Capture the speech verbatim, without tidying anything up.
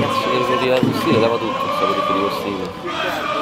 Cazzo, devo tirare il costino, lava tutto, il sacco di costino.